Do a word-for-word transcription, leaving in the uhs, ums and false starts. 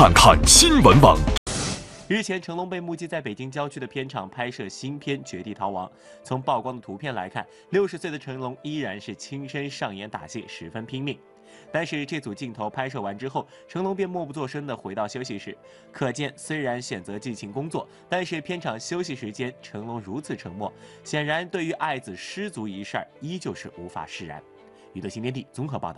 看看新闻网。日前，成龙被目击在北京郊区的片场拍摄新片《绝地逃亡》。从曝光的图片来看，六十岁的成龙依然是亲身上演打戏，十分拼命。但是这组镜头拍摄完之后，成龙便默不作声地回到休息室。可见，虽然选择尽情工作，但是片场休息时间，成龙如此沉默，显然对于爱子失足一事依旧是无法释然。娱乐新天地综合报道。